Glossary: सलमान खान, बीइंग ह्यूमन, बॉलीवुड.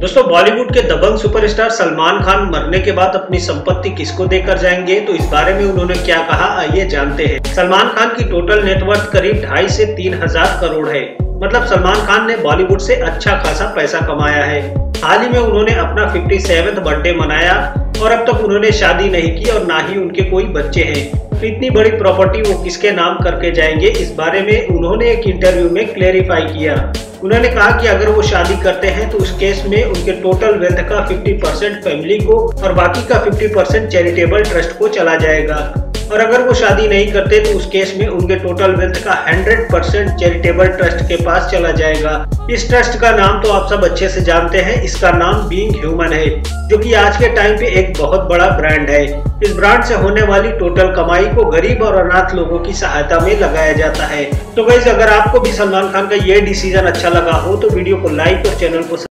दोस्तों बॉलीवुड के दबंग सुपरस्टार सलमान खान मरने के बाद अपनी संपत्ति किसको देकर जाएंगे, तो इस बारे में उन्होंने क्या कहा आइए जानते हैं। सलमान खान की टोटल नेटवर्थ करीब 2,500 से 3,000 करोड़ है। मतलब सलमान खान ने बॉलीवुड से अच्छा खासा पैसा कमाया है। हाल ही में उन्होंने अपना 57वां बर्थडे मनाया और अब तक उन्होंने शादी नहीं की और ना ही उनके कोई बच्चे हैं। इतनी बड़ी प्रॉपर्टी वो किसके नाम करके जाएंगे, इस बारे में उन्होंने एक इंटरव्यू में क्लेरिफाई किया। उन्होंने कहा कि अगर वो शादी करते हैं तो उस केस में उनके टोटल वेल्थ का 50% फैमिली को और बाकी का 50% चैरिटेबल ट्रस्ट को चला जाएगा, और अगर वो शादी नहीं करते तो उस केस में उनके टोटल वेल्थ का 100% चैरिटेबल ट्रस्ट के पास चला जाएगा। इस ट्रस्ट का नाम तो आप सब अच्छे से जानते हैं, इसका नाम बीइंग ह्यूमन है, जो कि आज के टाइम पे एक बहुत बड़ा ब्रांड है। इस ब्रांड से होने वाली टोटल कमाई को गरीब और अनाथ लोगों की सहायता में लगाया जाता है। तो गाइस, अगर आपको भी सलमान खान का ये डिसीजन अच्छा लगा हो तो वीडियो को लाइक और चैनल को